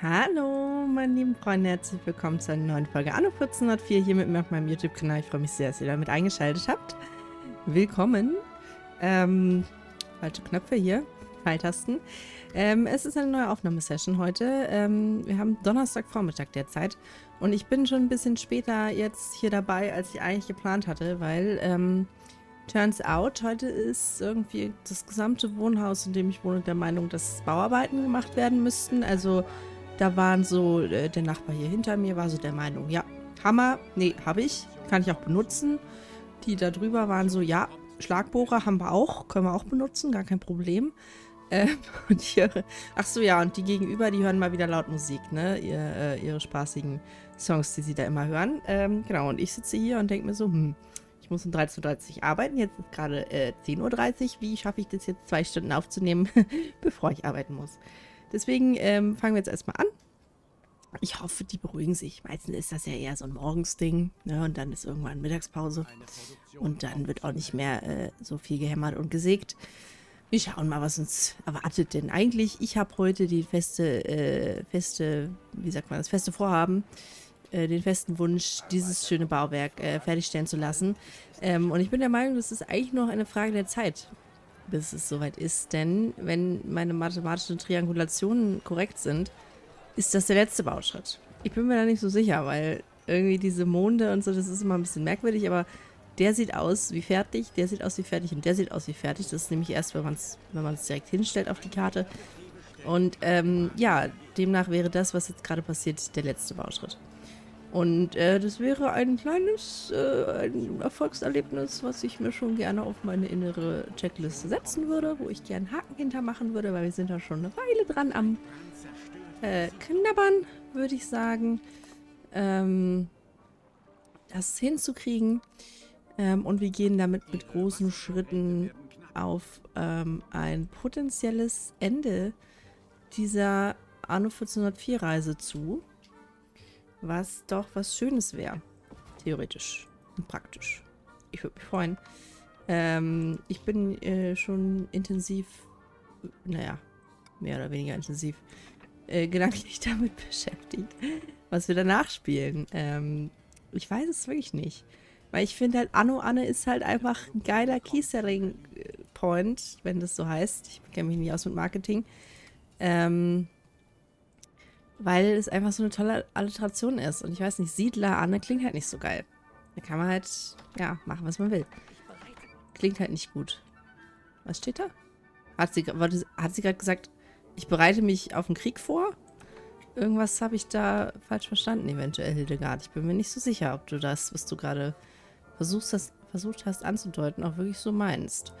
Hallo, meine lieben Freunde, herzlich willkommen zu einer neuen Folge Anno 1404 hier mit mir auf meinem YouTube-Kanal. Ich freue mich sehr, dass ihr damit eingeschaltet habt. Willkommen. Falsche Knöpfe hier, Pfeiltasten. Es ist eine neue Aufnahmesession heute. Wir haben Donnerstagvormittag derzeit und ich bin schon ein bisschen später jetzt hier dabei, als ich eigentlich geplant hatte, weil turns out, heute ist irgendwie das gesamte Wohnhaus, in dem ich wohne, der Meinung, dass Bauarbeiten gemacht werden müssten. Also da waren so, der Nachbar hier hinter mir war so der Meinung, ja, Hammer, nee, habe ich, kann ich auch benutzen. Die da drüber waren so, ja, Schlagbohrer haben wir auch, können wir auch benutzen, gar kein Problem. Und hier, ach so, ja, und die gegenüber, die hören mal wieder laut Musik, ne, ihre spaßigen Songs, die sie da immer hören. Genau, und ich sitze hier und denke mir so, ich muss um 13.30 Uhr arbeiten, jetzt ist gerade 10.30 Uhr, wie schaffe ich das jetzt 2 Stunden aufzunehmen, bevor ich arbeiten muss. Deswegen fangen wir jetzt erstmal an. Ich hoffe, die beruhigen sich. Meistens ist das ja eher so ein Morgensding, ne? Und dann ist irgendwann Mittagspause und dann wird auch nicht mehr so viel gehämmert und gesägt. Wir schauen mal, was uns erwartet, denn eigentlich, ich habe heute die feste Vorhaben, den festen Wunsch, dieses schöne Bauwerk fertigstellen zu lassen. Und ich bin der Meinung, das ist eigentlich nur eine Frage der Zeit, bis es soweit ist. Denn wenn meine mathematischen Triangulationen korrekt sind, ist das der letzte Bauschritt. Ich bin mir da nicht so sicher, weil irgendwie diese Monde und so, das ist immer ein bisschen merkwürdig, aber der sieht aus wie fertig, der sieht aus wie fertig und der sieht aus wie fertig. Das ist nämlich erst, wenn man es direkt hinstellt auf die Karte. Und ja, demnach wäre das, was jetzt gerade passiert, der letzte Bauschritt. Und das wäre ein kleines ein Erfolgserlebnis, was ich mir schon gerne auf meine innere Checkliste setzen würde, wo ich gerne Haken hintermachen würde, weil wir sind da schon eine Weile dran am Knabbern, würde ich sagen, das hinzukriegen. Und wir gehen damit mit großen Schritten auf ein potenzielles Ende dieser Anno 1404 Reise zu. Was doch was Schönes wäre. Theoretisch und praktisch. Ich würde mich freuen. Ich bin schon intensiv, naja, mehr oder weniger intensiv, gedanklich damit beschäftigt, was wir danach spielen. Ich weiß es wirklich nicht. Weil ich finde halt, Anno ist halt einfach ein geiler Key-Selling-Point, wenn das so heißt. Ich kenne mich nicht aus mit Marketing. Weil es einfach so eine tolle Alliteration ist. Und ich weiß nicht, Siedler Anne klingt halt nicht so geil. Da kann man halt, ja, machen, was man will. Klingt halt nicht gut. Was steht da? Hat sie gerade gesagt, ich bereite mich auf den Krieg vor? Irgendwas habe ich da falsch verstanden, eventuell, Hildegard. Ich bin mir nicht so sicher, ob du das, was du gerade versucht hast anzudeuten, auch wirklich so meinst.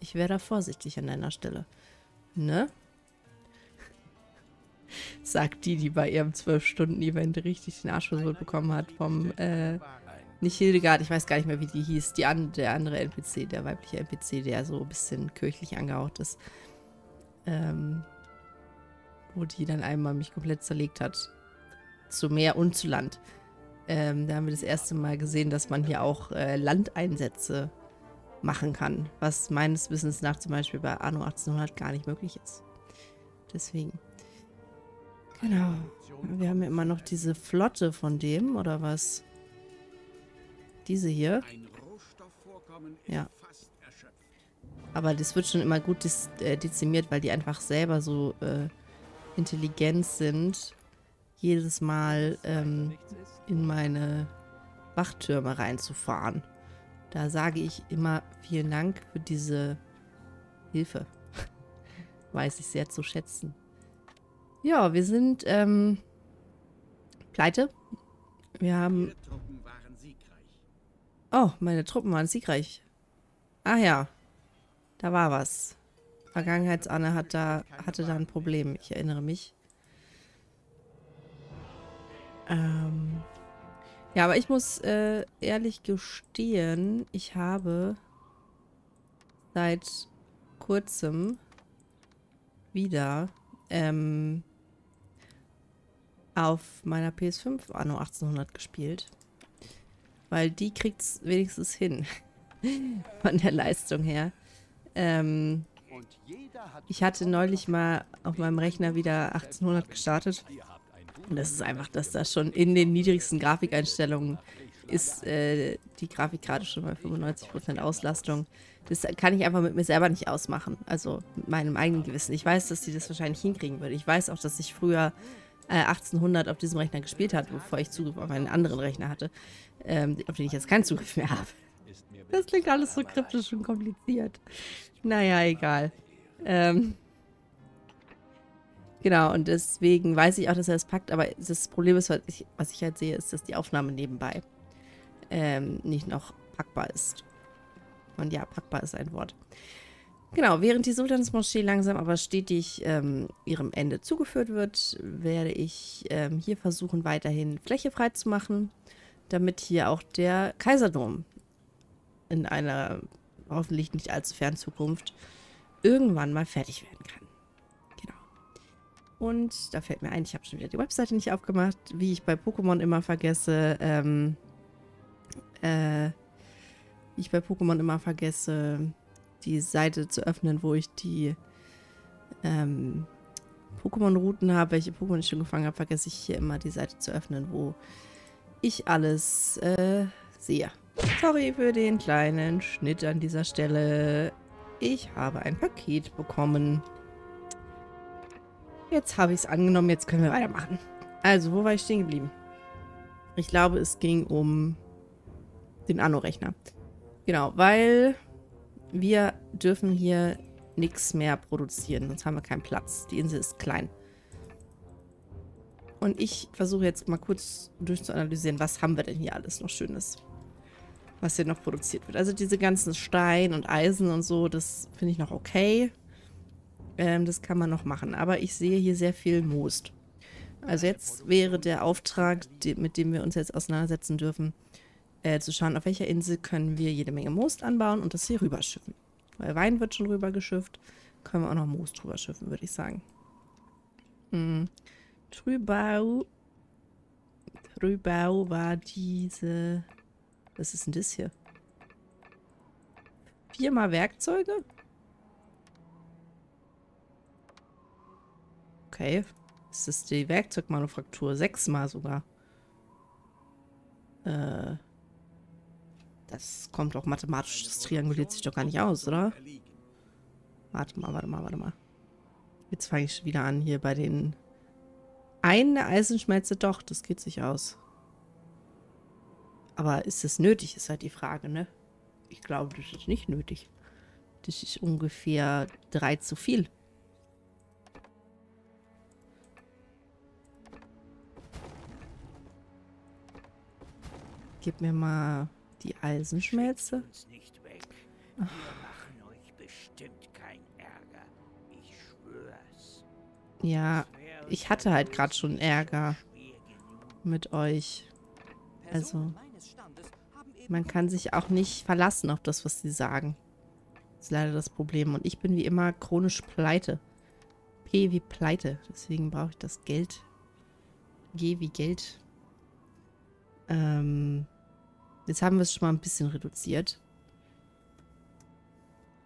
Ich wäre da vorsichtig an deiner Stelle. Ne? Sagt die, die bei ihrem 12-Stunden-Event richtig den Arsch versucht bekommen hat vom, nicht Hildegard, ich weiß gar nicht mehr, wie die hieß, der andere NPC, der weibliche NPC, der so ein bisschen kirchlich angehaucht ist. Wo die dann einmal mich komplett zerlegt hat. Zu Meer und zu Land. Da haben wir das erste Mal gesehen, dass man hier auch Landeinsätze machen kann, was meines Wissens nach zum Beispiel bei Anno 1800 gar nicht möglich ist. Deswegen. Genau. Wir haben ja immer noch diese Flotte von dem, oder was? Diese hier. Ja. Aber das wird schon immer gut dezimiert, weil die einfach selber so intelligent sind. Jedes Mal in meine Wachtürme reinzufahren. Da sage ich immer vielen Dank für diese Hilfe. Weiß ich sehr zu schätzen. Ja, wir sind pleite. Wir haben... Oh, meine Truppen waren siegreich. Ah ja, da war was. Vergangenheitsanne hatte da ein Problem, ich erinnere mich. Ja, aber ich muss ehrlich gestehen, ich habe seit kurzem wieder... auf meiner PS5 Anno 1800 gespielt. Weil die kriegt es wenigstens hin. Von der Leistung her. Ich hatte neulich mal auf meinem Rechner wieder 1800 gestartet. Und das ist einfach, dass da schon in den niedrigsten Grafikeinstellungen ist die Grafik gerade schon bei 95% Auslastung. Das kann ich einfach mit mir selber nicht ausmachen, also mit meinem eigenen Gewissen. Ich weiß, dass die das wahrscheinlich hinkriegen würde. Ich weiß auch, dass ich früher 1800 auf diesem Rechner gespielt hatte, bevor ich Zugriff auf einen anderen Rechner hatte, auf den ich jetzt keinen Zugriff mehr habe. Das klingt alles so kryptisch und kompliziert. Naja, egal. Genau, und deswegen weiß ich auch, dass er es packt, aber das Problem ist, was ich halt sehe, ist, dass die Aufnahme nebenbei nicht noch packbar ist. Und ja, packbar ist ein Wort. Genau, während die Sultansmoschee langsam aber stetig ihrem Ende zugeführt wird, werde ich hier versuchen, weiterhin Fläche freizumachen, damit hier auch der Kaiserdom in einer hoffentlich nicht allzu fernen Zukunft irgendwann mal fertig werden kann. Und da fällt mir ein, ich habe schon wieder die Webseite nicht aufgemacht, wie ich bei Pokémon immer vergesse, die Seite zu öffnen, wo ich die Pokémon-Routen habe, welche Pokémon ich schon gefangen habe, vergesse ich hier immer die Seite zu öffnen, wo ich alles sehe. Sorry für den kleinen Schnitt an dieser Stelle. Ich habe ein Paket bekommen. Jetzt habe ich es angenommen, jetzt können wir weitermachen. Also, wo war ich stehen geblieben? Ich glaube, es ging um den Anno-Rechner. Genau, weil wir dürfen hier nichts mehr produzieren, sonst haben wir keinen Platz. Die Insel ist klein. Und ich versuche jetzt mal kurz durchzuanalysieren, was haben wir denn hier alles noch Schönes, was hier noch produziert wird. Also diese ganzen Stein und Eisen und so, das finde ich noch okay. Das kann man noch machen, aber ich sehe hier sehr viel Moos. Also jetzt wäre der Auftrag, mit dem wir uns jetzt auseinandersetzen dürfen, zu schauen, auf welcher Insel können wir jede Menge Moos anbauen und das hier rüberschiffen. Weil Wein wird schon rübergeschifft, können wir auch noch Moos drüber schiffen, würde ich sagen. Trübau war diese... Was ist denn das hier? 4 mal Werkzeuge? Okay, das ist die Werkzeugmanufaktur. 6 mal sogar. Das kommt doch mathematisch. Das trianguliert sich doch gar nicht aus, oder? Warte mal. Jetzt fange ich wieder an hier bei den... Eine Eisenschmelze, doch, das geht sich aus. Aber ist das nötig, ist halt die Frage, ne? Ich glaube, das ist nicht nötig. Das ist ungefähr 3 zu viel. Gib mir mal die Eisenschmelze. Wir machen euch bestimmt keinen Ärger. Ich schwör's. Ja, ich hatte halt gerade schon Ärger mit euch. Also, man kann sich auch nicht verlassen auf das, was sie sagen. Das ist leider das Problem. Und ich bin wie immer chronisch pleite. P wie pleite. Deswegen brauche ich das Geld. G wie Geld. Jetzt haben wir es schon mal ein bisschen reduziert.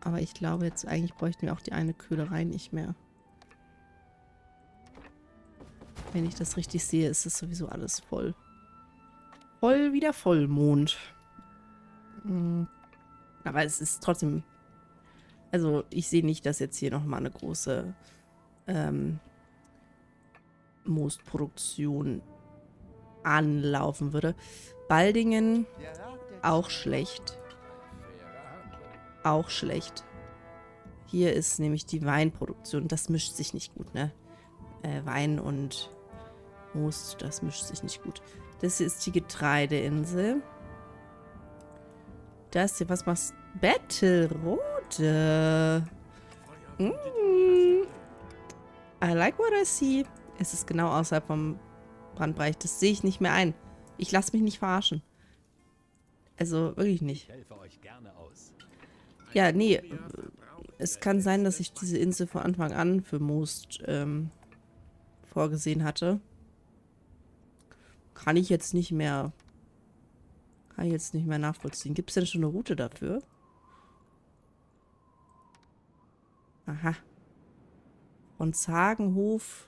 Aber ich glaube, jetzt eigentlich bräuchten wir auch die eine Köhlerei nicht mehr. Wenn ich das richtig sehe, ist es sowieso alles voll. Voll wie der Vollmond. Aber es ist trotzdem... Also ich sehe nicht, dass jetzt hier nochmal eine große Moosproduktion anlaufen würde. Baldingen, auch schlecht. Auch schlecht. Hier ist nämlich die Weinproduktion. Das mischt sich nicht gut, ne? Wein und Moos, das mischt sich nicht gut. Das hier ist die Getreideinsel. Das hier, was machst du? Bettelrode. I like what I see. Es ist genau außerhalb vom Brandbereich. Das sehe ich nicht mehr ein. Ich lasse mich nicht verarschen. Also wirklich nicht. Ich helfe euch gerne aus. Ja, nee. Es kann sein, dass ich diese Insel von Anfang an für Most vorgesehen hatte. Kann ich jetzt nicht mehr nachvollziehen. Gibt es denn schon eine Route dafür? Aha. Von Zagenhof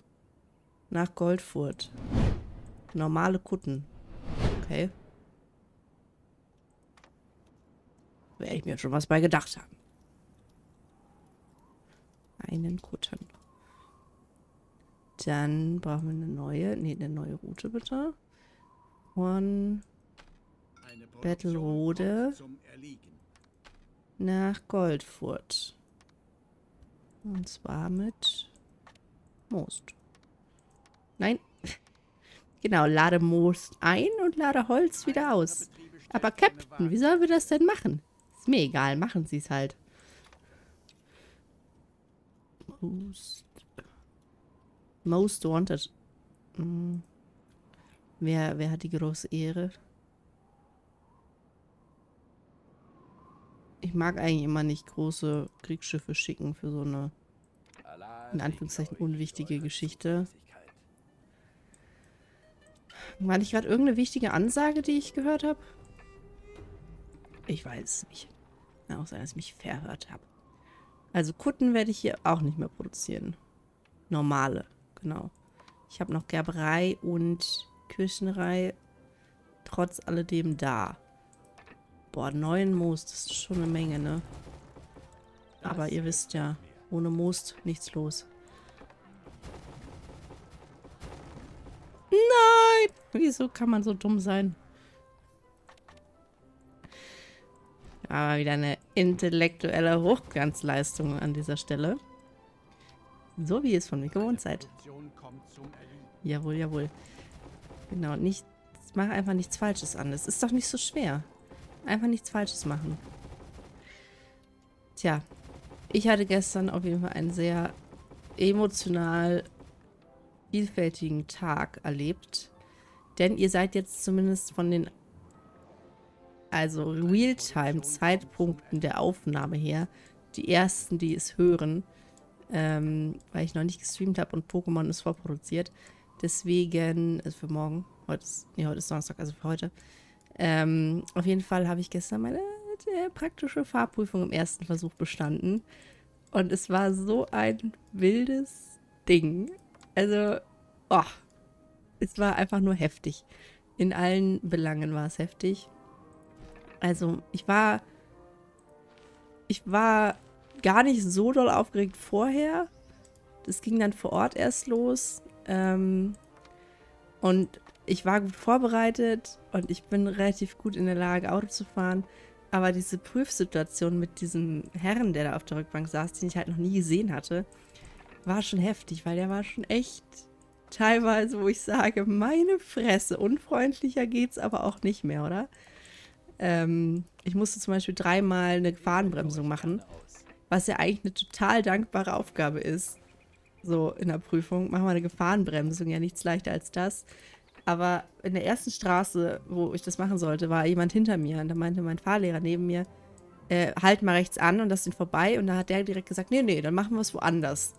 nach Goldfurt. Normale Kutten. Okay. Werde ich mir schon was bei gedacht haben. Einen Kutten. Dann brauchen wir eine neue. Ne, eine neue Route bitte. Von Bettelrode nach Goldfurt. Und zwar mit Most. Nein. Genau, lade Most ein und lade Holz wieder aus. Aber Captain, wie sollen wir das denn machen? Ist mir egal, machen Sie es halt. Most wanted. Hm. Wer hat die große Ehre? Ich mag eigentlich immer nicht große Kriegsschiffe schicken für so eine, in Anführungszeichen, unwichtige Geschichte. War nicht gerade irgendeine wichtige Ansage, die ich gehört habe? Ich weiß es nicht. Außer, dass ich mich verhört habe. Also Kutten werde ich hier auch nicht mehr produzieren. Normale, genau. Ich habe noch Gerberei und Küchenrei trotz alledem da. Boah, 9 Moos, das ist schon eine Menge, ne? Aber ihr wisst ja, ohne Moos nichts los. Nein! Wieso kann man so dumm sein? Aber wieder eine intellektuelle Hochglanzleistung an dieser Stelle. So wie ihr es von mir gewohnt seid. Jawohl, jawohl. Genau, nicht, mach einfach nichts Falsches an. Das ist doch nicht so schwer. Einfach nichts Falsches machen. Tja, ich hatte gestern auf jeden Fall einen sehr emotional vielfältigen Tag erlebt. Denn ihr seid jetzt zumindest von den also Realtime-Zeitpunkten der Aufnahme her die ersten, die es hören. Weil ich noch nicht gestreamt habe und Pokémon ist vorproduziert. Deswegen, also für morgen, heute ist Donnerstag, also für heute. Auf jeden Fall habe ich gestern meine praktische Fahrprüfung im ersten Versuch bestanden. Und es war so ein wildes Ding. Also, oh, es war einfach nur heftig. In allen Belangen war es heftig. Also, ich war gar nicht so doll aufgeregt vorher. Das ging dann vor Ort erst los. Und ich war gut vorbereitet und ich bin relativ gut in der Lage, Auto zu fahren. Aber diese Prüfsituation mit diesem Herrn, der da auf der Rückbank saß, den ich halt noch nie gesehen hatte, war schon heftig, weil der war schon echt teilweise, wo ich sage, meine Fresse, unfreundlicher geht's aber auch nicht mehr, oder? Ich musste zum Beispiel 3-mal eine Gefahrenbremsung machen, was ja eigentlich eine total dankbare Aufgabe ist. So in der Prüfung, machen wir eine Gefahrenbremsung, ja nichts leichter als das. Aber in der ersten Straße, wo ich das machen sollte, war jemand hinter mir. Und da meinte mein Fahrlehrer neben mir, halt mal rechts an und das sind vorbei. Und da hat der direkt gesagt, nee, nee, dann machen wir es woanders.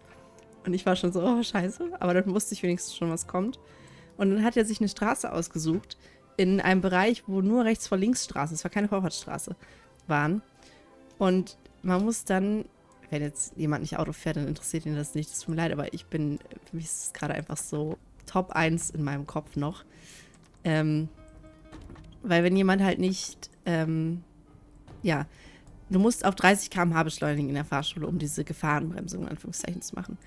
Und ich war schon so, oh, scheiße. Aber dann wusste ich wenigstens schon, was kommt. Und dann hat er sich eine Straße ausgesucht in einem Bereich, wo nur rechts vor links Straßen, es war keine Vorfahrtsstraße, waren. Und man muss dann, wenn jetzt jemand nicht Auto fährt, dann interessiert ihn das nicht. Das tut mir leid, aber ich bin, für mich ist es gerade einfach so Top 1 in meinem Kopf noch. Weil wenn jemand halt nicht, ja, du musst auf 30 km/h beschleunigen in der Fahrschule, um diese Gefahrenbremsung in Anführungszeichen zu machen.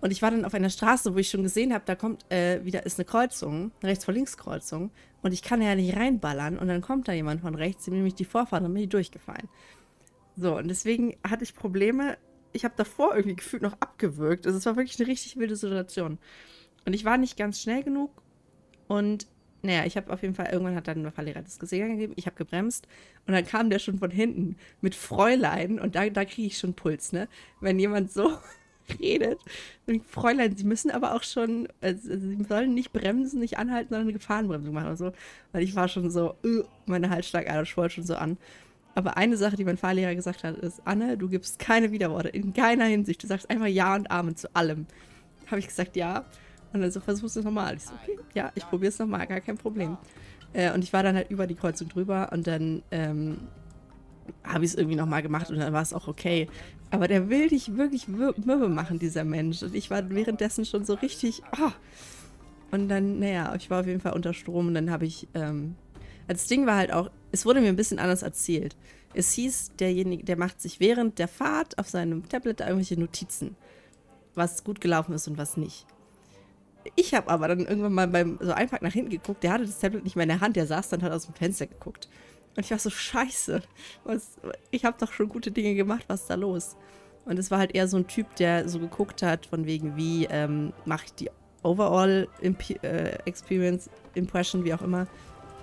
Und ich war dann auf einer Straße, wo ich schon gesehen habe, da kommt wieder, ist eine Kreuzung, eine Rechts-vor-Links-Kreuzung und ich kann ja nicht reinballern und dann kommt da jemand von rechts, dem nehme ich die Vorfahrt und bin ich durchgefallen. So, und deswegen hatte ich Probleme, ich habe davor irgendwie gefühlt noch abgewürgt, also es war wirklich eine richtig wilde Situation. Und ich war nicht ganz schnell genug und naja, ich habe auf jeden Fall, irgendwann hat dann der Fahrlehrer das Gesehen gegeben, ich habe gebremst und dann kam der schon von hinten mit Fräulein und da kriege ich schon Puls, ne? Wenn jemand so redet, und Fräulein, Sie müssen aber auch schon, also Sie sollen nicht bremsen, nicht anhalten, sondern eine Gefahrenbremsung machen oder so, weil ich war schon so, meine Halsschlagader schwoll schon so an. Aber eine Sache, die mein Fahrlehrer gesagt hat, ist, Anne, du gibst keine Widerworte, in keiner Hinsicht, du sagst einfach Ja und Amen zu allem. Habe ich gesagt, ja. Und dann so, versuchst du es nochmal. Ich so, okay, ja, ich probiere es nochmal, gar kein Problem. Und ich war dann halt über die Kreuzung drüber und dann habe ich es irgendwie nochmal gemacht und dann war es auch okay. Aber der will dich wirklich mürbe machen, dieser Mensch. Und ich war währenddessen schon so richtig, oh, Und dann, naja, ich war auf jeden Fall unter Strom und dann habe ich, das Ding war halt auch, es wurde mir ein bisschen anders erzählt. Es hieß, derjenige, der macht sich während der Fahrt auf seinem Tablet irgendwelche Notizen, was gut gelaufen ist und was nicht. Ich habe aber dann irgendwann mal beim so Einpack nach hinten geguckt, der hatte das Tablet nicht mehr in der Hand, der saß dann halt aus dem Fenster geguckt. Und ich war so, scheiße, ich habe doch schon gute Dinge gemacht, was ist da los? Und es war halt eher so ein Typ, der so geguckt hat, von wegen, wie mache ich die Overall Experience, Impression, wie auch immer.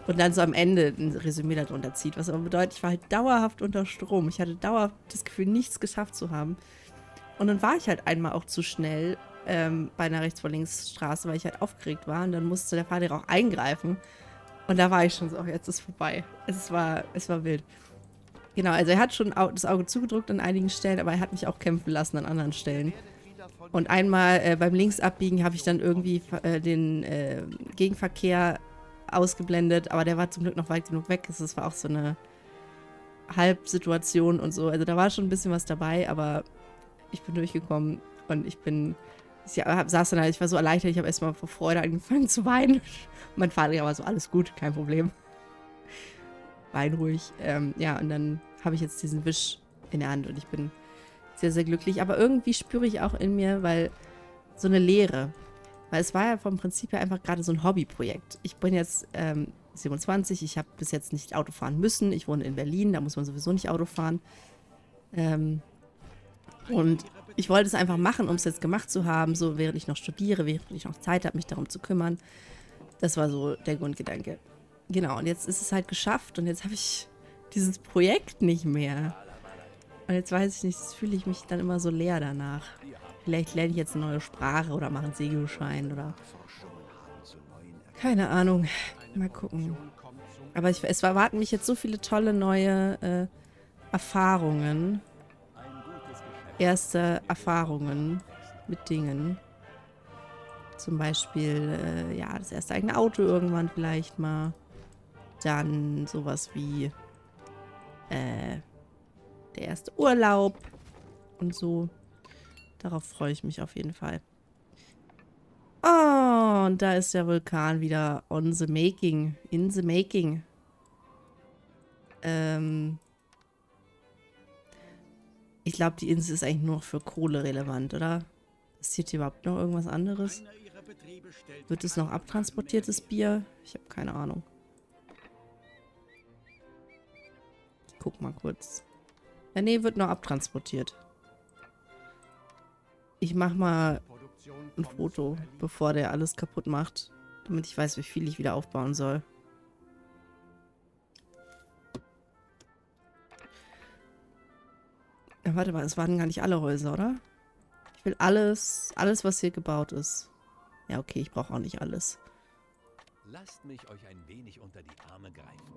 Und dann so am Ende ein Resümee darunter zieht. Was aber bedeutet, ich war halt dauerhaft unter Strom. Ich hatte dauerhaft das Gefühl, nichts geschafft zu haben. Und dann war ich halt einmal auch zu schnell bei einer Rechts-vor-Links-Straße, weil ich halt aufgeregt war. Und dann musste der Fahrlehrer auch eingreifen. Und da war ich schon so, jetzt ist vorbei. Es war wild. Genau, also er hat schon das Auge zugedrückt an einigen Stellen, aber er hat mich auch kämpfen lassen an anderen Stellen. Und einmal beim Linksabbiegen habe ich dann irgendwie den Gegenverkehr ausgeblendet, aber der war zum Glück noch weit genug weg. Das war auch so eine Halbsituation und so. Also da war schon ein bisschen was dabei, aber ich bin durchgekommen und ich saß dann halt, ich war so erleichtert, ich habe erstmal vor Freude angefangen zu weinen. Mein Vater war so, alles gut, kein Problem. Wein ruhig. Ja, und dann habe ich jetzt diesen Wisch in der Hand und ich bin sehr, sehr glücklich. Aber irgendwie spüre ich auch in mir, weil so eine Leere. Weil es war ja vom Prinzip her einfach gerade so ein Hobbyprojekt. Ich bin jetzt 27, ich habe bis jetzt nicht Auto fahren müssen. Ich wohne in Berlin, da muss man sowieso nicht Auto fahren. Und ich wollte es einfach machen, um es jetzt gemacht zu haben, so während ich noch studiere, während ich noch Zeit habe, mich darum zu kümmern. Das war so der Grundgedanke. Genau, und jetzt ist es halt geschafft und jetzt habe ich dieses Projekt nicht mehr. Und jetzt weiß ich nicht, jetzt fühle ich mich dann immer so leer danach. Vielleicht lerne ich jetzt eine neue Sprache oder mache einen Segelschein oder... Keine Ahnung. Mal gucken. Aber es erwarten mich jetzt so viele tolle neue Erfahrungen. Erste Erfahrungen mit Dingen. Zum Beispiel, ja, das erste eigene Auto irgendwann vielleicht mal. Dann sowas wie der erste Urlaub und so. Darauf freue ich mich auf jeden Fall. Oh, und da ist der Vulkan wieder on the making. In the making. Ich glaube, die Insel ist eigentlich nur für Kohle relevant, oder? Passiert hier überhaupt noch irgendwas anderes? Wird es noch abtransportiertes Bier? Ich habe keine Ahnung. Ich guck mal kurz. Ja, nee, wird noch abtransportiert. Ich mach mal ein Foto, bevor der alles kaputt macht, damit ich weiß, wie viel ich wieder aufbauen soll. Ja, warte mal, es waren gar nicht alle Häuser, oder? Ich will alles, was hier gebaut ist. Ja, okay, ich brauche auch nicht alles. Lasst mich euch ein wenig unter die Arme greifen.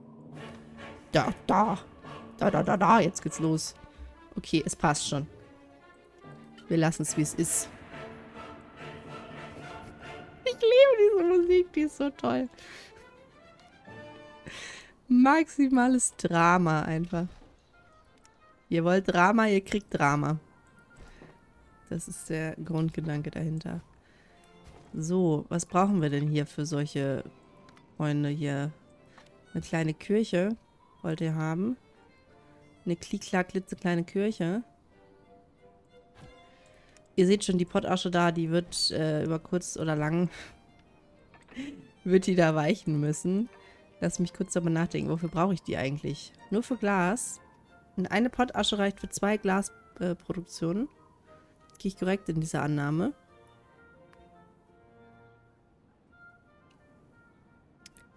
Da, jetzt geht's los. Okay, es passt schon. Wir lassen es, wie es ist. Ich liebe diese Musik, die ist so toll. Maximales Drama einfach. Ihr wollt Drama, ihr kriegt Drama. Das ist der Grundgedanke dahinter. So, was brauchen wir denn hier für solche Freunde hier? Eine kleine Kirche wollt ihr haben. Eine klick-klack klitzekleine Kirche. Ihr seht schon, die Pottasche da, die wird über kurz oder lang wird die da weichen müssen. Lass mich kurz darüber nachdenken, wofür brauche ich die eigentlich? Nur für Glas. Und eine Pottasche reicht für 2 Glasproduktionen. Gehe ich korrekt in dieser Annahme?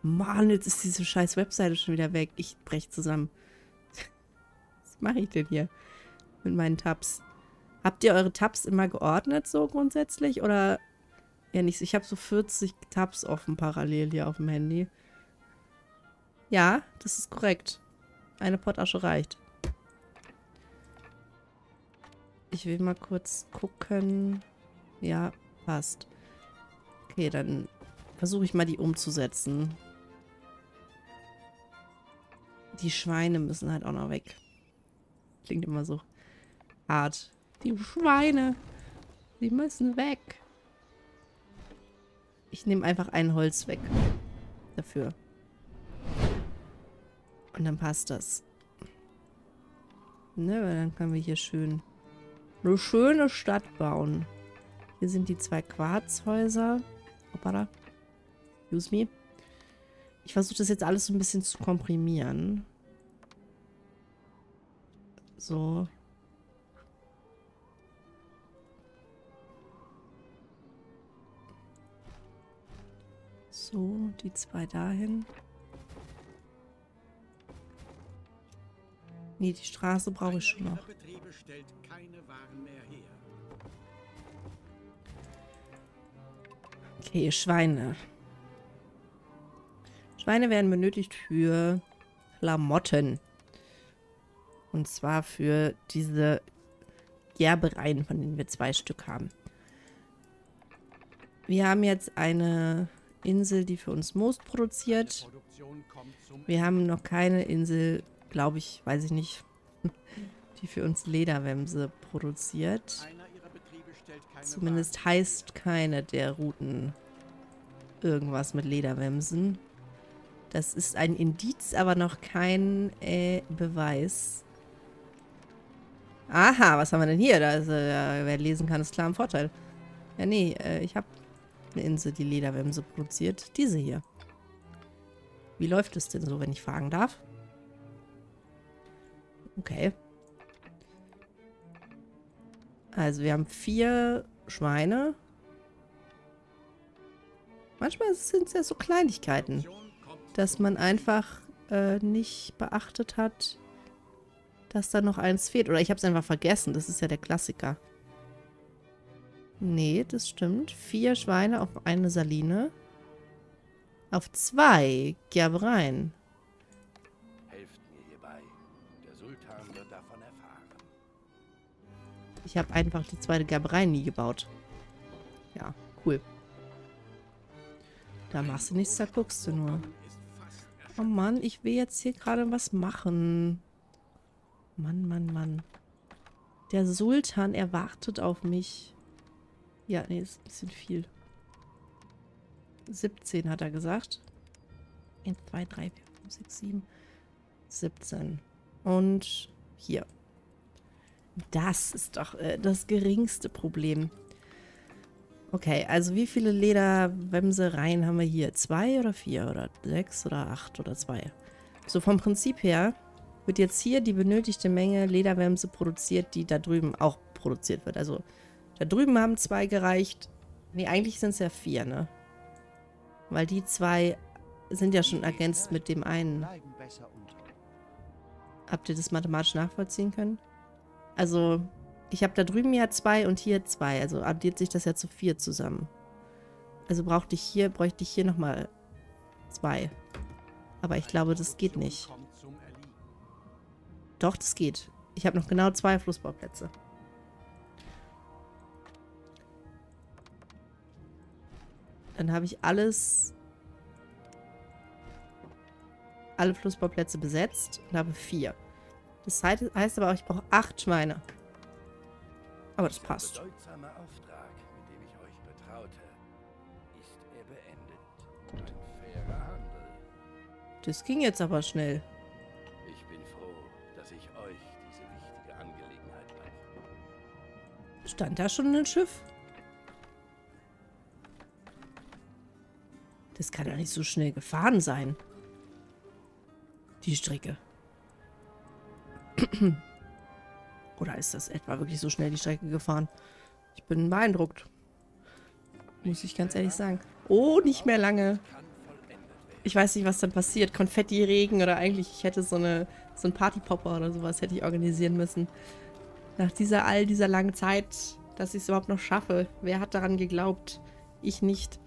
Mann, jetzt ist diese scheiß Webseite schon wieder weg. Ich breche zusammen. Was mache ich denn hier mit meinen Tabs? Habt ihr eure Tabs immer geordnet, so grundsätzlich? Oder ja, nicht so. Ich habe so 40 Tabs offen parallel hier auf dem Handy. Ja, das ist korrekt. Eine Pottasche reicht. Ich will mal kurz gucken. Ja, passt. Okay, dann versuche ich mal, die umzusetzen. Die Schweine müssen halt auch noch weg. Klingt immer so hart. Die Schweine, die müssen weg. Ich nehme einfach ein Holz weg. Dafür. Und dann passt das. Ne, weil dann können wir hier schön eine schöne Stadt bauen. Hier sind die zwei Quarzhäuser. Hoppala. Use me. Ich versuche das jetzt alles so ein bisschen zu komprimieren. So. So, die zwei dahin. Nee, die Straße brauche ich schon noch. Okay, Schweine. Schweine werden benötigt für Klamotten. Und zwar für diese Gerbereien, von denen wir 2 Stück haben. Wir haben jetzt eine Insel, die für uns Moos produziert. Wir haben noch keine Insel, glaube ich, weiß ich nicht, die für uns Lederwämse produziert. Zumindest heißt keine der Routen irgendwas mit Lederwämsen. Das ist ein Indiz, aber noch kein Beweis. Aha, was haben wir denn hier? Da ist, wer lesen kann, ist klar im Vorteil. Ja, nee, ich habe eine Insel, die Lederwämse produziert. Diese hier. Wie läuft es denn so, wenn ich fragen darf? Okay. Also wir haben 4 Schweine. Manchmal sind es ja so Kleinigkeiten, dass man einfach nicht beachtet hat, dass da noch eins fehlt. Oder ich habe es einfach vergessen. Das ist ja der Klassiker. Nee, das stimmt. 4 Schweine auf eine Saline. Auf 2 Gerbereien. Helft mir hierbei. Der Sultan wird davon erfahren. Ich habe einfach die 2. Gerberei nie gebaut. Ja, cool. Da machst du nichts, da guckst du nur. Oh Mann, ich will jetzt hier gerade was machen. Mann, Mann, Mann. Der Sultan erwartet auf mich. Ja, nee, ist ein bisschen viel. 17 hat er gesagt. 1, 2, 3, 4, 5, 6, 7. 17. Und hier. Das ist doch das geringste Problem. Okay, also wie viele Lederwämsereien haben wir hier? 2 oder 4 oder 6 oder 8 oder 2? So vom Prinzip her wird jetzt hier die benötigte Menge Lederwämse produziert, die da drüben auch produziert wird. Also da drüben haben 2 gereicht. Nee, eigentlich sind es ja 4, ne? Weil die 2 sind ja schon ergänzt mit dem einen. Habt ihr das mathematisch nachvollziehen können? Also, ich habe da drüben ja 2 und hier 2. Also addiert sich das ja zu 4 zusammen. Also bräuchte ich hier nochmal 2. Aber ich glaube, das geht nicht. Doch, das geht. Ich habe noch genau 2 Flussbauplätze. Dann habe ich alle Flussbauplätze besetzt und habe 4. Das heißt aber auch, ich brauche 8 Schweine. Aber das passt. Der bedeutsame Auftrag, mit dem ich euch betraute, ist er beendet. Ein fairer Handel. Das ging jetzt aber schnell. Ich bin froh, dass ich euch diese wichtige Angelegenheit brachte. Stand da schon ein Schiff? Das kann doch nicht so schnell gefahren sein. Die Strecke. Oder ist das etwa wirklich so schnell die Strecke gefahren? Ich bin beeindruckt. Muss ich ganz ehrlich sagen. Oh, nicht mehr lange. Ich weiß nicht, was dann passiert. Konfetti-Regen oder eigentlich, ich hätte so einen Partypopper oder sowas hätte ich organisieren müssen. Nach all dieser langen Zeit, dass ich es überhaupt noch schaffe. Wer hat daran geglaubt? Ich nicht.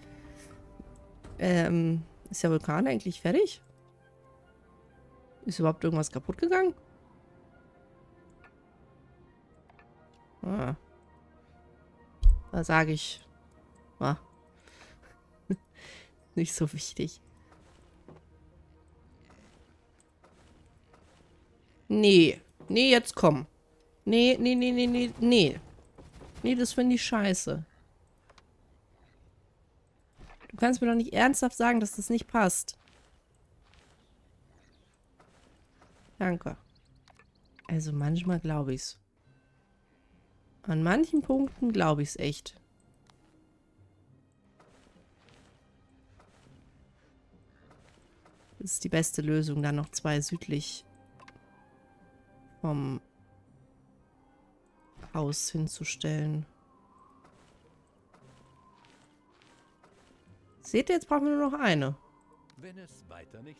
Ist der Vulkan eigentlich fertig? Ist überhaupt irgendwas kaputt gegangen? Ah. Da sage ich. Ah. Nicht so wichtig. Nee. Nee, jetzt komm. Nee, nee, nee, nee, nee, nee. Nee, das finde ich scheiße. Du kannst mir doch nicht ernsthaft sagen, dass das nicht passt. Danke. Also manchmal glaube ich's. An manchen Punkten glaube ich's echt. Das ist die beste Lösung, dann noch zwei südlich vom Haus hinzustellen. Seht ihr, jetzt brauchen wir nur noch eine.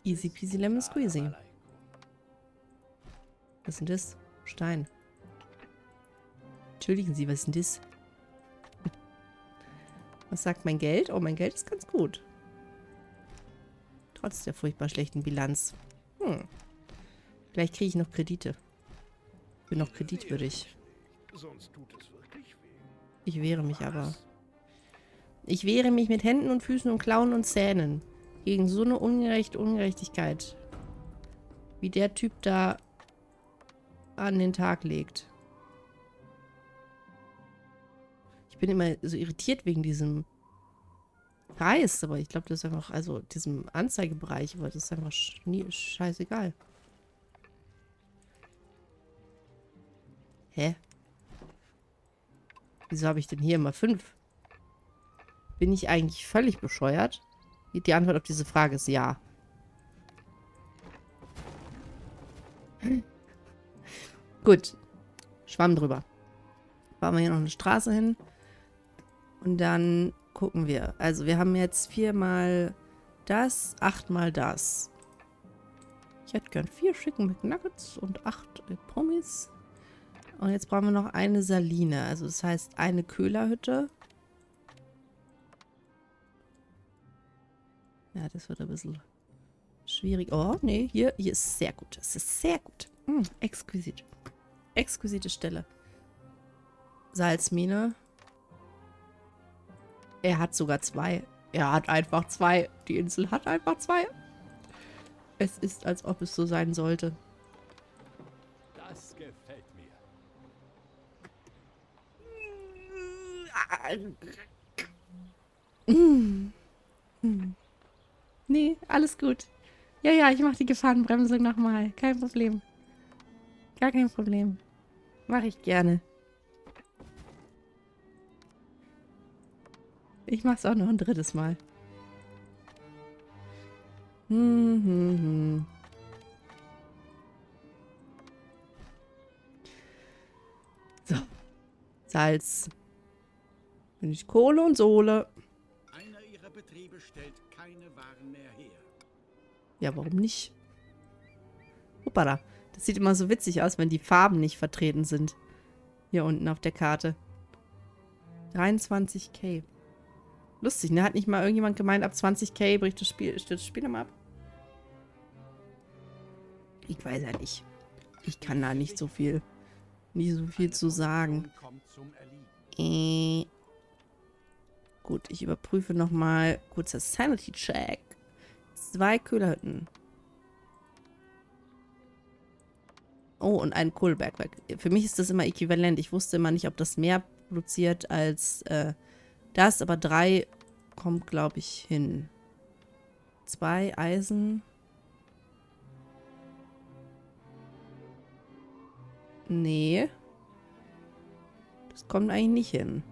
Easy peasy lemon squeezy. Was ist denn das? Stein. Entschuldigen Sie, was ist denn das? Was sagt mein Geld? Oh, mein Geld ist ganz gut. Trotz der furchtbar schlechten Bilanz. Hm. Vielleicht kriege ich noch Kredite. Bin noch kreditwürdig. Ich wehre mich aber. Ich wehre mich mit Händen und Füßen und Klauen und Zähnen gegen so eine Ungerechtigkeit, wie der Typ da an den Tag legt. Ich bin immer so irritiert wegen diesem Preis, aber ich glaube, das ist einfach, also diesem Anzeigebereich, aber das ist einfach scheißegal. Hä? Wieso habe ich denn hier immer 5? Bin ich eigentlich völlig bescheuert? Die Antwort auf diese Frage ist ja. Gut. Schwamm drüber. Fahren wir hier noch eine Straße hin. Und dann gucken wir. Also wir haben jetzt 4 mal das, 8 mal das. Ich hätte gern 4 Chicken McNuggets und 8 Pommes. Und jetzt brauchen wir noch eine Saline. Also das heißt eine Köhlerhütte. Ja, das wird ein bisschen schwierig. Oh, nee, hier ist sehr gut. Es ist sehr gut. Exquisit. Exquisite Stelle. Salzmine. Er hat sogar 2. Er hat einfach 2. Die Insel hat einfach 2. Es ist, als ob es so sein sollte. Das gefällt mir. Nee, alles gut. Ja, ja, ich mache die Gefahrenbremsung nochmal. Kein Problem. Gar kein Problem. Mache ich gerne. Ich mache es auch noch ein 3. Mal. So. Salz. Bin ich Kohle und Sohle. Einer ihrer Betriebe stellt keine Waren mehr her. Ja, warum nicht? Hoppala. Das sieht immer so witzig aus, wenn die Farben nicht vertreten sind. Hier unten auf der Karte. 23k. Lustig, ne? Hat nicht mal irgendjemand gemeint, ab 20k bricht das Spiel, stürzt das Spiel immer ab? Ich weiß ja nicht. Ich kann da nicht so viel zu sagen. Gut, ich überprüfe nochmal. Kurzer Sanity-Check. 2 Köhlerhütten. Oh, und ein Kohlebergwerk. Für mich ist das immer äquivalent. Ich wusste immer nicht, ob das mehr produziert als das, aber 3 kommt, glaube ich, hin. 2 Eisen. Nee. Das kommt eigentlich nicht hin.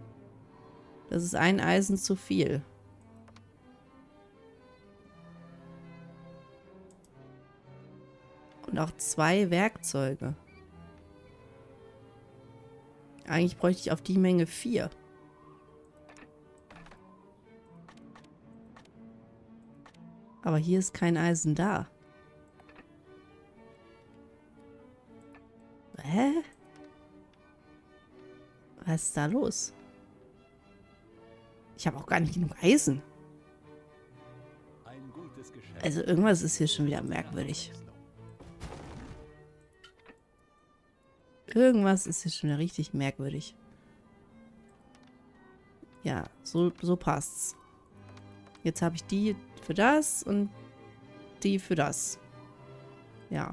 Das ist ein Eisen zu viel. Und auch 2 Werkzeuge. Eigentlich bräuchte ich auf die Menge 4. Aber hier ist kein Eisen da. Hä? Was ist da los? Ich habe auch gar nicht genug Eisen. Also irgendwas ist hier schon wieder merkwürdig. Irgendwas ist hier schon wieder richtig merkwürdig. Ja, so passt's. Jetzt habe ich die für das und die für das. Ja.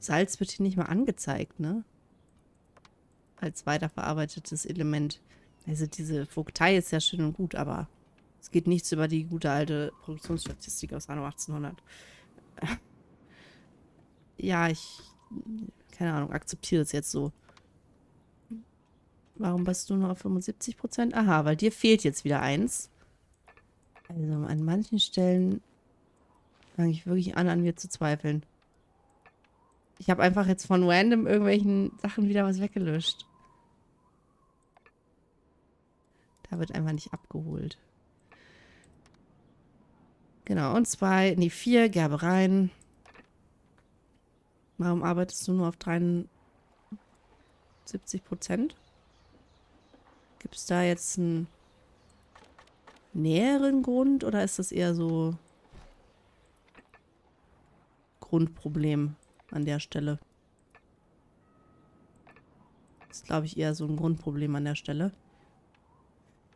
Salz wird hier nicht mal angezeigt, ne? Als weiterverarbeitetes Element. Also diese Vogtei ist ja schön und gut, aber es geht nichts über die gute alte Produktionsstatistik aus Anno 1800. Ja, ich... keine Ahnung, akzeptiere es jetzt so. Warum bist du nur auf 75%? Aha, weil dir fehlt jetzt wieder eins. Also an manchen Stellen fange ich wirklich an mir zu zweifeln. Ich habe einfach jetzt von random irgendwelchen Sachen wieder was weggelöscht. Da wird einfach nicht abgeholt. Genau, und 4 Gerbereien. Warum arbeitest du nur auf 73%? Gibt es da jetzt einen näheren Grund oder ist das eher so Grundproblem an der Stelle? Das ist, glaube ich, eher so ein Grundproblem an der Stelle.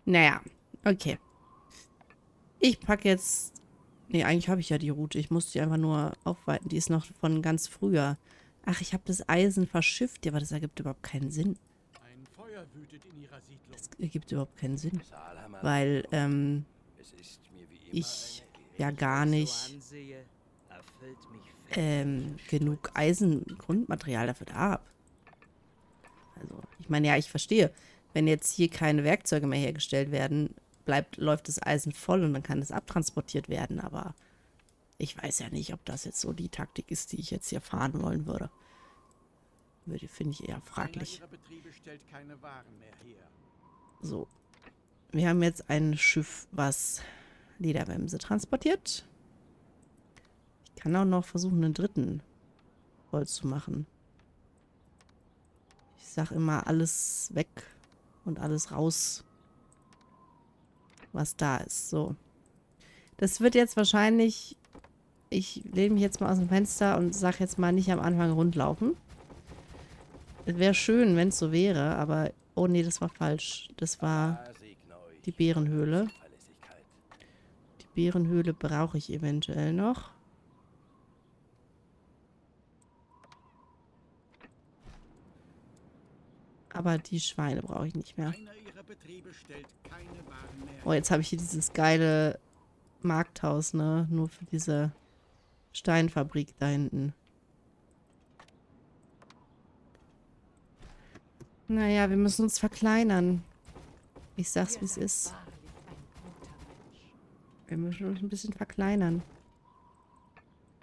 Naja, okay. Ich packe jetzt... Nee, eigentlich habe ich ja die Route. Ich muss die einfach nur aufweiten. Die ist noch von ganz früher. Ach, ich habe das Eisen verschifft. Ja, aber das ergibt überhaupt keinen Sinn. Das ergibt überhaupt keinen Sinn. Weil, ich ja gar nicht genug Eisengrundmaterial dafür da habe. Also, ich meine, ja, ich verstehe. Wenn jetzt hier keine Werkzeuge mehr hergestellt werden... läuft das Eisen voll und dann kann es abtransportiert werden, aber ich weiß ja nicht, ob das jetzt so die Taktik ist, die ich jetzt hier fahren wollen würde. Finde ich eher fraglich. So. Wir haben jetzt ein Schiff, was Lederwämse transportiert. Ich kann auch noch versuchen, einen dritten voll zu machen. Ich sag immer, alles weg und alles raus, was da ist. So. Das wird jetzt wahrscheinlich... Ich lehne mich jetzt mal aus dem Fenster und sage jetzt mal nicht am Anfang rundlaufen. Wäre schön, wenn es so wäre, aber... Oh nee, das war falsch. Das war die Bärenhöhle. Die Bärenhöhle brauche ich eventuell noch. Aber die Schweine brauche ich nicht mehr. Oh, jetzt habe ich hier dieses geile Markthaus, ne? Nur für diese Steinfabrik da hinten. Naja, wir müssen uns verkleinern. Ich sag's, wie es ist. Wir müssen uns ein bisschen verkleinern.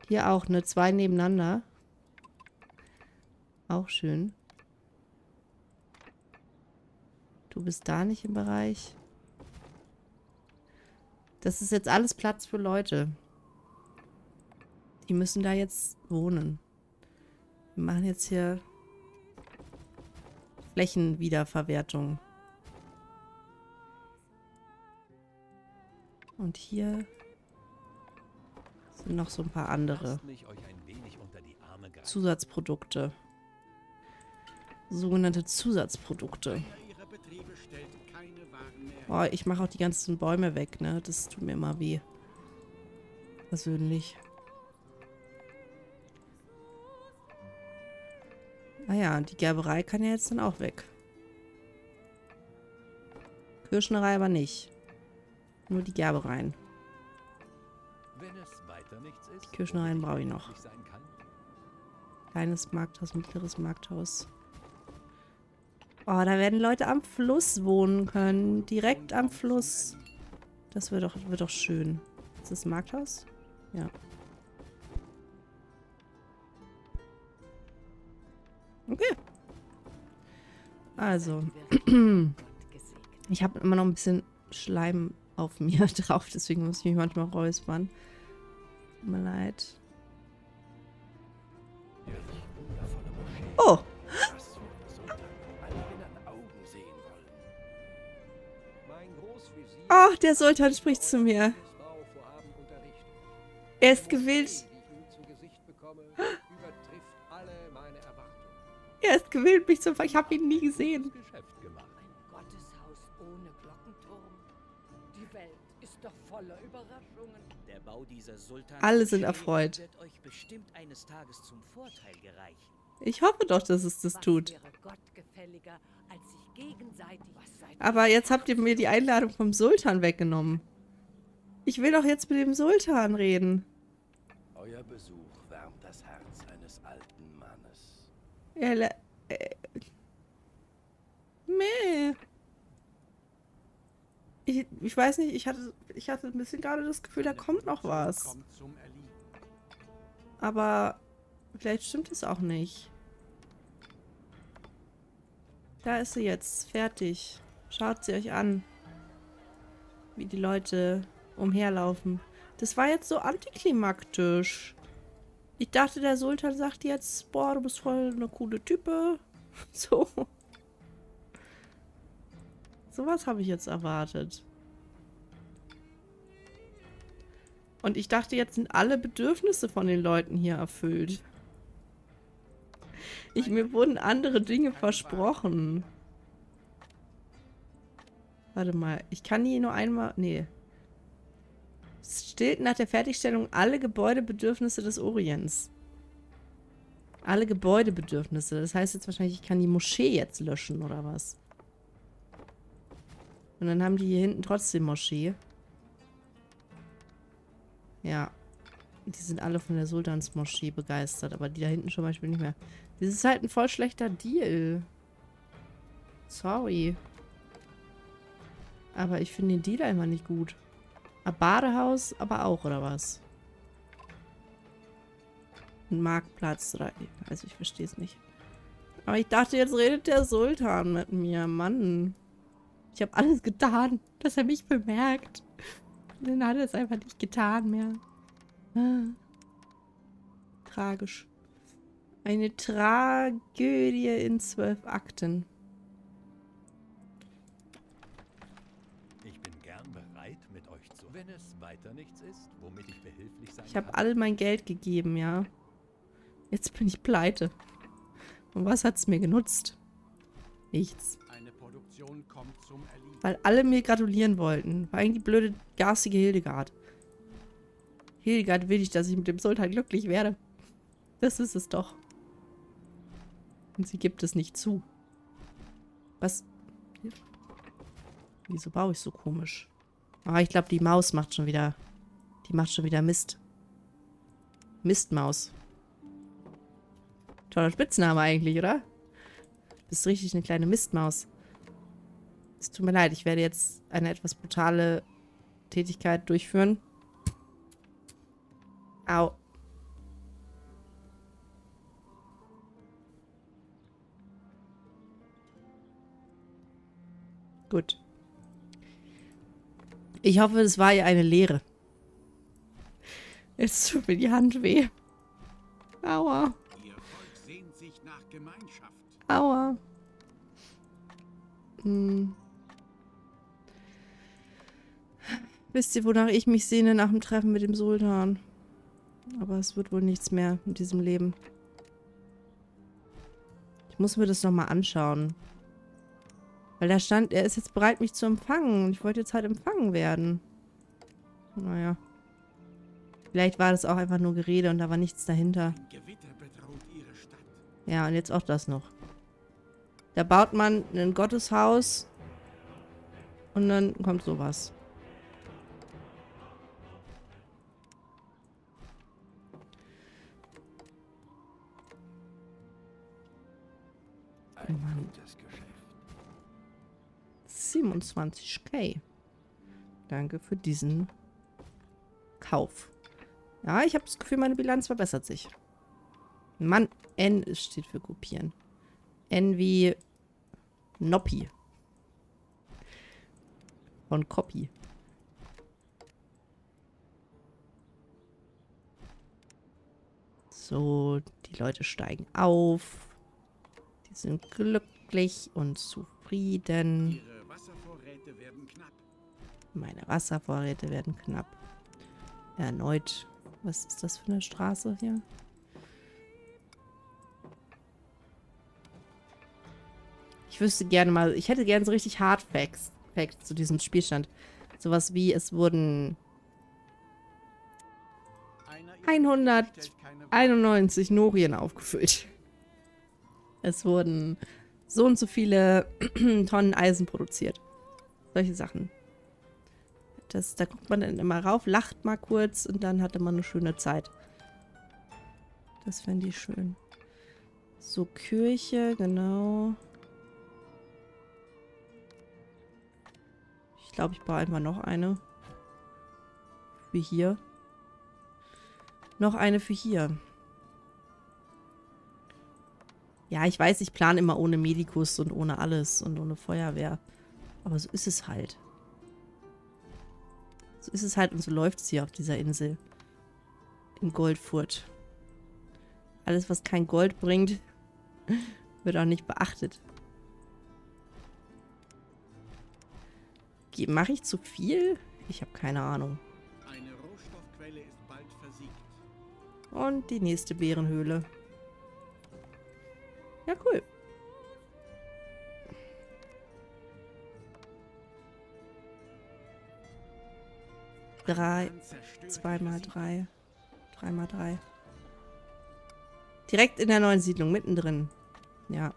Hier auch, ne? 2 nebeneinander. Auch schön. Du bist da nicht im Bereich. Das ist jetzt alles Platz für Leute. Die müssen da jetzt wohnen. Wir machen jetzt hier Flächenwiederverwertung. Und hier sind noch so ein paar andere Zusatzprodukte. Sogenannte Zusatzprodukte. Oh, ich mache auch die ganzen Bäume weg, ne? Das tut mir immer weh. Persönlich. Naja, die Gerberei kann ja jetzt dann auch weg. Kirschnerei aber nicht. Nur die Gerbereien. Die Kirschnereien brauche ich noch. Kleines Markthaus, mittleres Markthaus. Oh, da werden Leute am Fluss wohnen können. Direkt am Fluss. Das wird doch schön. Ist das ein Markthaus? Ja. Okay. Also. Ich habe immer noch ein bisschen Schleim auf mir drauf. Deswegen muss ich mich manchmal räuspern. Tut mir leid. Oh! Oh, der Sultan spricht zu mir. Er ist gewillt. Er ist gewillt, mich zu ver... Ich habe ihn nie gesehen. Alle sind erfreut. Ich hoffe doch, dass es das tut. Aber jetzt habt ihr mir die Einladung vom Sultan weggenommen. Ich will doch jetzt mit dem Sultan reden. Euer Besuch wärmt das Herz eines alten Mannes. Ich weiß nicht, ich hatte ein bisschen gerade das Gefühl, da kommt noch was. Aber vielleicht stimmt es auch nicht. Da ist sie jetzt, fertig. Schaut sie euch an, wie die Leute umherlaufen. Das war jetzt so antiklimaktisch. Ich dachte, der Sultan sagt jetzt, boah, du bist voll eine coole Type. So. Sowas habe ich jetzt erwartet. Und ich dachte, jetzt sind alle Bedürfnisse von den Leuten hier erfüllt. Mir wurden andere Dinge versprochen. Warte mal, ich kann hier nur einmal... Nee. Es steht nach der Fertigstellung alle Gebäudebedürfnisse des Orients. Alle Gebäudebedürfnisse. Das heißt jetzt wahrscheinlich, ich kann die Moschee jetzt löschen oder was. Und dann haben die hier hinten trotzdem Moschee. Ja. Die sind alle von der Sultansmoschee begeistert, aber die da hinten zum Beispiel nicht mehr. Das ist halt ein voll schlechter Deal. Sorry. Aber ich finde den Deal immer nicht gut. Ein Badehaus aber auch, oder was? Ein Marktplatz oder... Also ich verstehe es nicht. Aber ich dachte, jetzt redet der Sultan mit mir. Mann. Ich habe alles getan, dass er mich bemerkt. Dann hat er es einfach nicht getan mehr. Ah. Tragisch. Eine Tragödie in 12 Akten. Ich bin gern bereit, mit euch zu... Wenn es weiter nichts ist, womit ich behilflich sein kann. Ich habe all mein Geld gegeben, ja. Jetzt bin ich pleite. Und was hat's mir genutzt? Nichts. Weil alle mir gratulieren wollten. Vor allem die blöde, garstige Hildegard. Hildegard will ich, dass ich mit dem Sultan glücklich werde. Das ist es doch. Und sie gibt es nicht zu. Was? Wieso baue ich so komisch? Ah, ich glaube, die Maus macht schon wieder... Die macht schon wieder Mist. Mistmaus. Toller Spitzname eigentlich, oder? Du bist richtig eine kleine Mistmaus. Es tut mir leid, ich werde jetzt eine etwas brutale Tätigkeit durchführen. Au. Gut. Ich hoffe, es war ja eine Lehre. Jetzt tut mir die Hand weh. Aua. Ihr Volk sehnt sich nach Gemeinschaft. Aua. Hm. Wisst ihr, wonach ich mich sehne nach dem Treffen mit dem Sultan? Aber es wird wohl nichts mehr in diesem Leben. Ich muss mir das nochmal anschauen. Weil da stand, er ist jetzt bereit, mich zu empfangen. Und ich wollte jetzt halt empfangen werden. Naja. Vielleicht war das auch einfach nur Gerede und da war nichts dahinter. Ja, und jetzt auch das noch. Da baut man ein Gotteshaus und dann kommt sowas. Ein gutes Geschäft. 27.000. Danke für diesen Kauf. Ja, ich habe das Gefühl, meine Bilanz verbessert sich. Mann, N steht für kopieren. N wie Noppi. Von Copy. So, die Leute steigen auf. Die sind glücklich und zufrieden. Ihre Wasservorräte werden knapp. Meine Wasservorräte werden knapp. Erneut. Was ist das für eine Straße hier? Ich wüsste gerne mal, ich hätte gerne so richtig Hard Facts, zu diesem Spielstand. Sowas wie, es wurden 191 Norien aufgefüllt. es wurden so und so viele Tonnen Eisen produziert. Solche Sachen. Das, da guckt man dann immer rauf, lacht mal kurz und dann hatte man eine schöne Zeit. Das fände ich schön. So, Kirche, genau. Ich glaube, ich brauche einfach noch eine. Wie hier. Noch eine für hier. Ja, ich weiß, ich plane immer ohne Medikus und ohne alles und ohne Feuerwehr. Aber so ist es halt. So ist es halt und so läuft es hier auf dieser Insel. In Goldfurt. Alles, was kein Gold bringt, wird auch nicht beachtet. Mache ich zu viel? Ich habe keine Ahnung. Eine Rohstoffquelle ist bald versiegt. Und die nächste Bärenhöhle. Ja, cool. Drei. 2 mal 3. 3 mal 3. Direkt in der neuen Siedlung, mittendrin. Ja.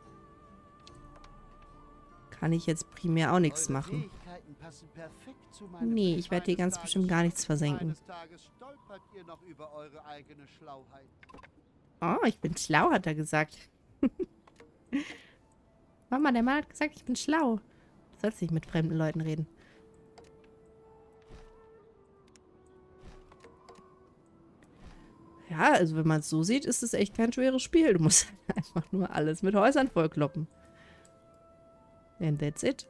Kann ich jetzt primär auch nichts machen. Nee, ich werde dir ganz bestimmt gar nichts versenken. Oh, ich bin schlau, hat er gesagt. Mama, der Mann hat gesagt, ich bin schlau. Du sollst nicht mit fremden Leuten reden. Ja, also wenn man es so sieht, ist es echt kein schweres Spiel. Du musst halt einfach nur alles mit Häusern vollkloppen. And that's it.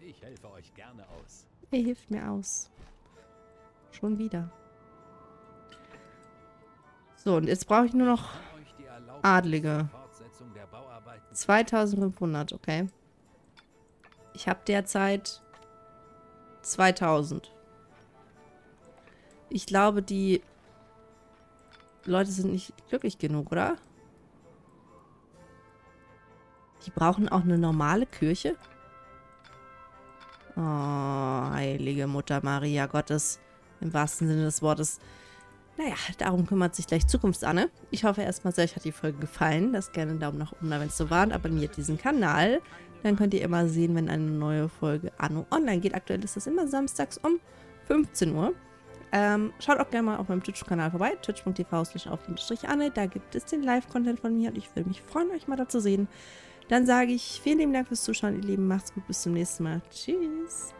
Ich helfe euch gerne aus. Ihr hilft mir aus. Schon wieder. So, und jetzt brauche ich nur noch Adlige. 2500, okay. Ich habe derzeit 2000. Ich glaube, die Leute sind nicht glücklich genug, oder? Die brauchen auch eine normale Kirche? Oh, heilige Mutter Maria Gottes. Im wahrsten Sinne des Wortes. Naja, darum kümmert sich gleich Zukunftsanne. Ich hoffe erstmal sehr, euch hat die Folge gefallen. Lasst gerne einen Daumen nach oben, wenn es so war. Und abonniert diesen Kanal. Dann könnt ihr immer sehen, wenn eine neue Folge Anno online geht. Aktuell ist das immer samstags um 15 Uhr. Schaut auch gerne mal auf meinem Twitch-Kanal vorbei, twitch.tv/aufbauanne. Da gibt es den Live-Content von mir und ich würde mich freuen, euch mal da zu sehen. Dann sage ich vielen lieben Dank fürs Zuschauen, ihr Lieben. Macht's gut, bis zum nächsten Mal. Tschüss.